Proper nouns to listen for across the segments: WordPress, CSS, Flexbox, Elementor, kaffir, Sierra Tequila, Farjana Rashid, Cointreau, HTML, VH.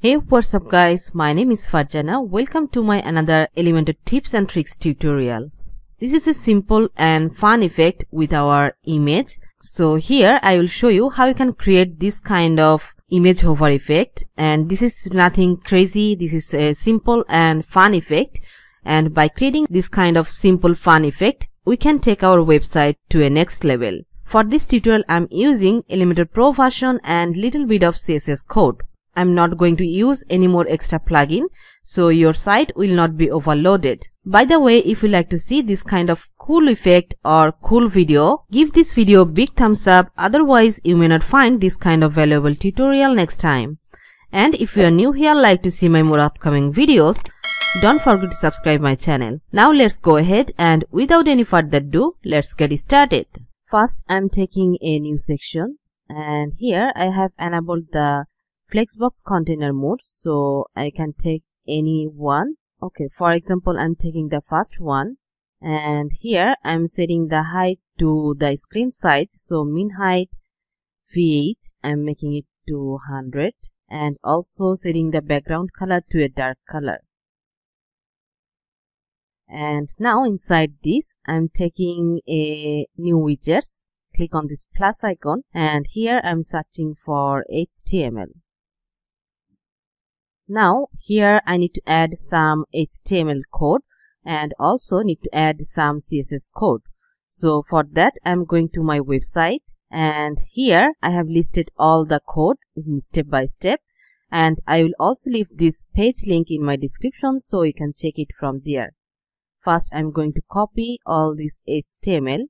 Hey, what's up guys, my name is Farjana. Welcome to my another Elementor tips and tricks tutorial. This is a simple and fun effect with our image. So here I will show you how you can create this kind of image hover effect, and this is nothing crazy. This is a simple and fun effect, and by creating this kind of simple fun effect we can take our website to a next level. For this tutorial I'm using Elementor Pro version and little bit of CSS code. I'm not going to use any more extra plugin, so your site will not be overloaded. By the way, if you like to see this kind of cool effect or cool video, give this video a big thumbs up, otherwise you may not find this kind of valuable tutorial next time. And if you are new here, like to see my more upcoming videos, don't forget to subscribe my channel. Now let's go ahead and without any further ado, let's get started. First, I'm taking a new section, and here I have enabled the Flexbox container mode, so I can take any one. Okay, for example, I'm taking the first one, and here I'm setting the height to the screen size, so min height VH, I'm making it to 100, and also setting the background color to a dark color. And now inside this, I'm taking a new widgets. Click on this plus icon, and here I'm searching for HTML. Now here I need to add some HTML code and also need to add some CSS code. So for that I'm going to my website, and here I have listed all the code in step by step, and I will also leave this page link in my description so you can check it from there. First I'm going to copy all this HTML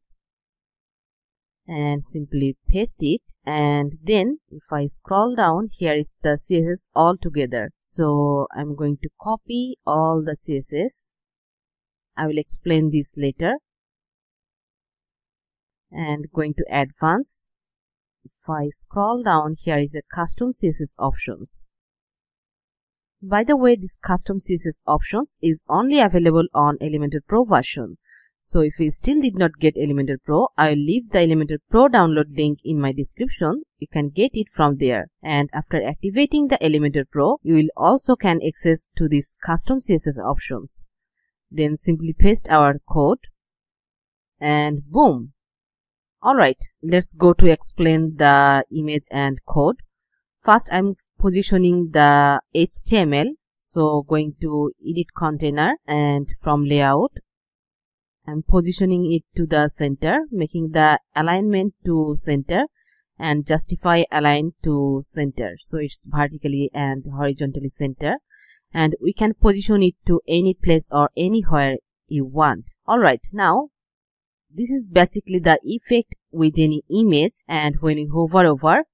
and simply paste it, and then if I scroll down, here is the CSS all together. So I'm going to copy all the CSS. I will explain this later. And going to advanced. If I scroll down, here is a custom CSS options. By the way, this custom CSS options is only available on Elementor Pro version. So if you still did not get Elementor Pro, I will leave the Elementor Pro download link in my description. You can get it from there. And after activating the Elementor Pro, you will also can access to these custom CSS options. Then simply paste our code and boom. Alright, let's go to explain the image and code. First, I'm positioning the HTML. So going to edit container and from layout. I'm positioning it to the center, making the alignment to center and justify align to center. So it's vertically and horizontally center, and we can position it to any place or anywhere you want. Alright, now this is basically the effect with any image, and when you hover over,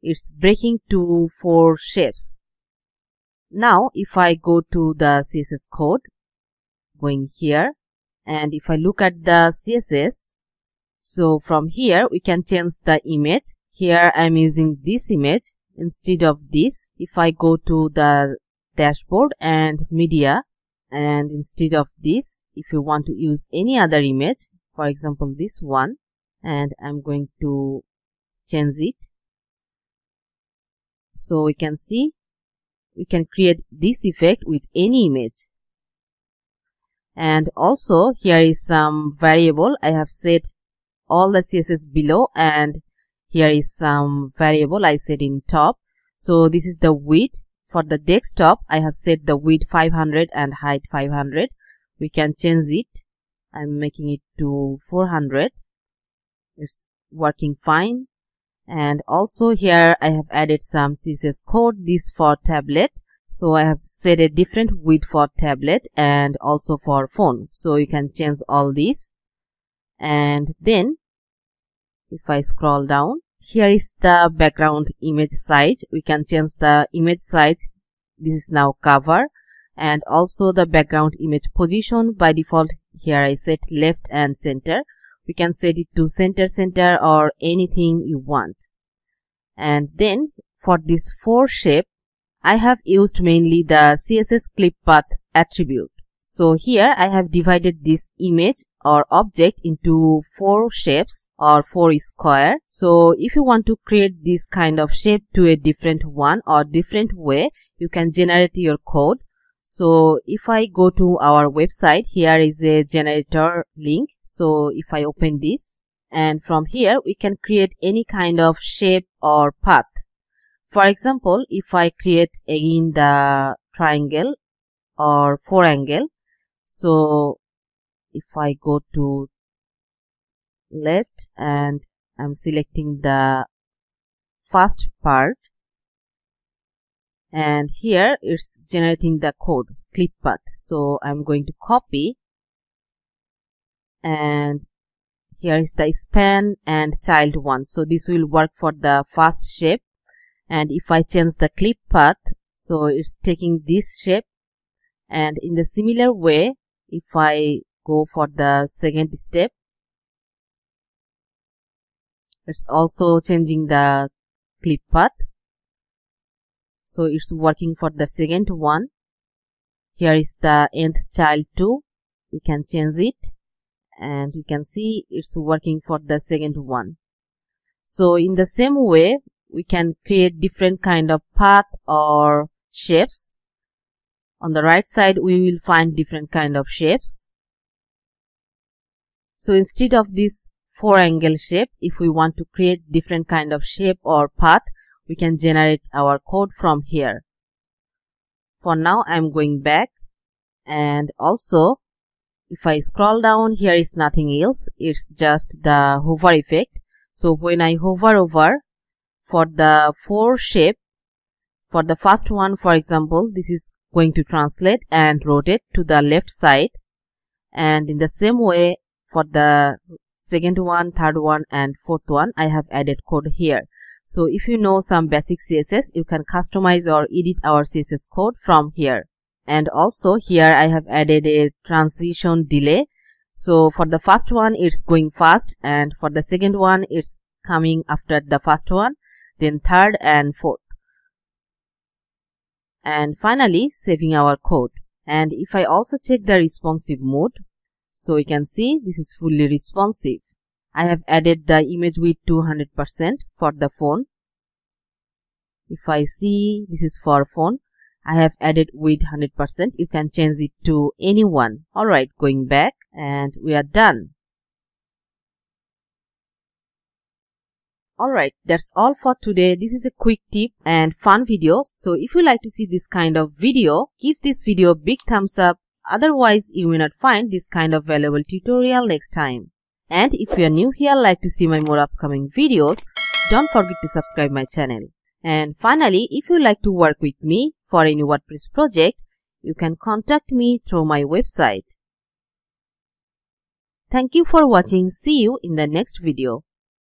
it's breaking to four shapes. Now if I go to the CSS code, going here, and if I look at the CSS, so from here we can change the image. Here I'm using this image instead of this. If I go to the dashboard and media, and instead of this, if you want to use any other image, for example this one, and I'm going to change it. So we can see we can create this effect with any image. And also here is some variable. I have set all the CSS below, and here is some variable I set in top. So this is the width. For the desktop, I have set the width 500 and height 500. We can change it. I'm making it to 400. It's working fine. And also here I have added some CSS code. This for tablet. So I have set a different width for tablet and also for phone. So you can change all these. And then if I scroll down, here is the background image size. We can change the image size. This is now cover, and also the background image position. By default, here I set left and center. We can set it to center or anything you want. And then for this four shape, I have used mainly the CSS clip path attribute. So here I have divided this image or object into four shapes or four square. So if you want to create this kind of shape to a different one or different way, you can generate your code. So if I go to our website, here is a generator link. So if I open this, and from here we can create any kind of shape or path. For example, if I create again the triangle or four-angle, so if I go to left and I'm selecting the first part, and here it's generating the code clip path. So I'm going to copy, and here is the span and child one. So this will work for the first shape. And if I change the clip path, so it's taking this shape. And in the similar way, if I go for the second step, it's also changing the clip path. So it's working for the second one. Here is the nth child 2. We can change it, and you can see it's working for the second one. So in the same way, we can create different kind of path or shapes. On the right side, we will find different kind of shapes. So instead of this four-angle shape, if we want to create different kind of shape or path, we can generate our code from here. For now, I'm going back, and also if I scroll down, here is nothing else. It's just the hover effect. So when I hover over for the four shape, for the first one, for example, this is going to translate and rotate to the left side. And in the same way, for the second one, third one, and fourth one, I have added code here. So if you know some basic CSS, you can customize or edit our CSS code from here. And also here I have added a transition delay. So for the first one, it's going fast, and for the second one, it's coming after the first one, then third and fourth. And finally, saving our code. And if I also check the responsive mode, so you can see this is fully responsive. I have added the image width 200% for the phone. If I see, this is for phone. I have added width 100%. You can change it to any one. Alright, going back, and we are done. Alright, that's all for today. This is a quick tip and fun video. So if you like to see this kind of video, give this video a big thumbs up. Otherwise, you may not find this kind of valuable tutorial next time. And if you are new here, like to see my more upcoming videos, don't forget to subscribe my channel. And finally, if you like to work with me for any WordPress project, you can contact me through my website. Thank you for watching. See you in the next video.